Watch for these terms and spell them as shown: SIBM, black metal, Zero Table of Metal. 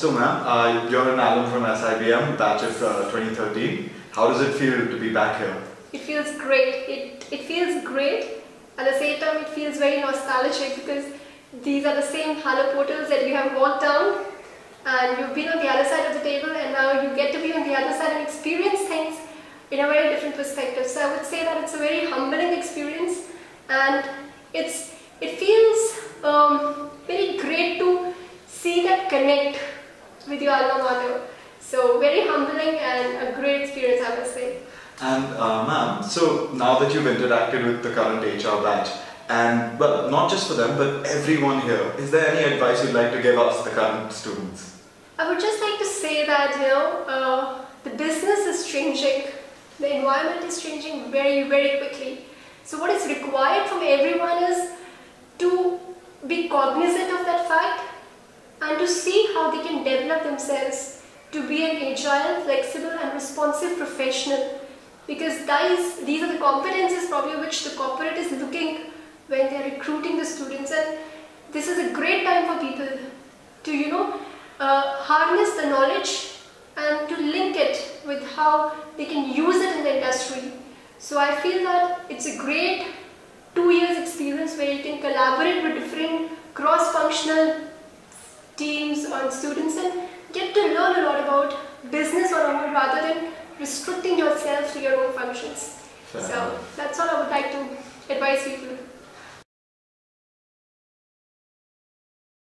So ma'am, you're an alum from SIBM, batch of 2013. How does it feel to be back here? It feels great. It feels great. At the same time, it feels very nostalgic because these are the same halo portals that you have walked down and you've been on the other side of the table, and now you get to be on the other side and experience things in a very different perspective. So I would say that it's a very humbling experience, and it feels very great to see that connect with your alma mater. So very humbling and a great experience, I would say. And ma'am, so now that you've interacted with the current HR batch, and well, not just for them but everyone here, is there any advice you'd like to give us, the current students? I would just like to say that, you know, the business is changing, the environment is changing very, very quickly. So what is required from everyone is to be cognizant of that fact and to see how they can develop themselves to be an agile, flexible and responsive professional, because these are the competencies probably which the corporate is looking when they are recruiting the students, and this is a great time for people to, you know, harness the knowledge and to link it with how they can use it in the industry. So I feel that it's a great 2 years experience where you can collaborate with different cross-functional teams or students and get to learn a lot about business on your own rather than restricting yourself to your own functions. Fair. So that's all I would like to advise people.